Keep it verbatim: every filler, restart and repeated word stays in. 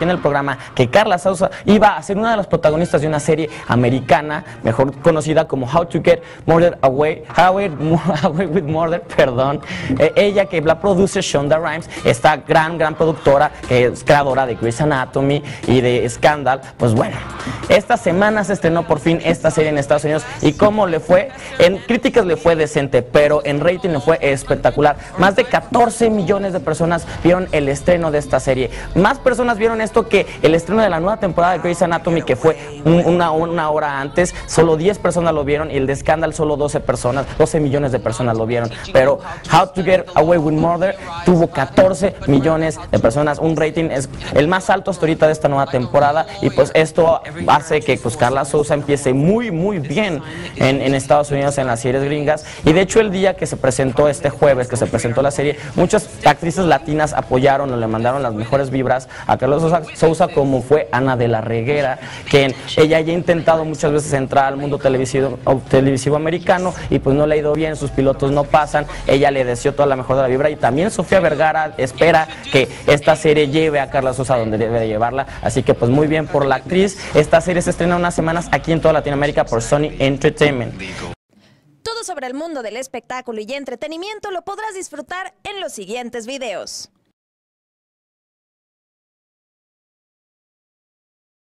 aquí en el programa que Karla Souza iba a ser una de las protagonistas de una serie americana, mejor conocida como How to Get Murder Away, How It, Away with Murder, perdón. Eh, ella que la produce Shonda Rhimes, esta gran, gran productora, que es creadora de Grey's Anatomy y de Scandal. Pues bueno, esta semana se estrenó por fin esta serie en Estados Unidos y cómo le fue, en críticas le fue decente, pero en rating le fue espectacular. Más de catorce millones de personas vieron el estreno de esta serie. Más personas vieron esto que el estreno de la nueva temporada de Grey's Anatomy, que fue una, una hora antes. Solo diez personas lo vieron, y el de Scandal solo doce personas, doce millones de personas lo vieron. Pero How to Get Away with Murder tuvo catorce millones de personas, un rating es el más alto hasta ahorita de esta nueva temporada, y pues esto hace que pues Karla Souza empiece muy muy bien en, en Estados Unidos, en las series gringas. Y de hecho el día que se presentó, este jueves que se presentó la serie, muchas actrices latinas apoyaron o le mandaron las mejores vibras a Karla Souza, como fue Ana de la Reguera, quien ella ya ha intentado muchas veces entrar al mundo televisivo, televisivo americano, y pues no le ha ido bien, sus pilotos no pasan. Ella le deseó toda la mejor de la vibra, y también Sofía Vergara espera que esta serie lleve a Karla Souza donde debe de llevarla, así que pues muy bien por la actriz. Esta serie se estrena unas semanas aquí en toda Latinoamérica por Sony Entertainment. Todo sobre el mundo del espectáculo y entretenimiento lo podrás disfrutar en los siguientes videos.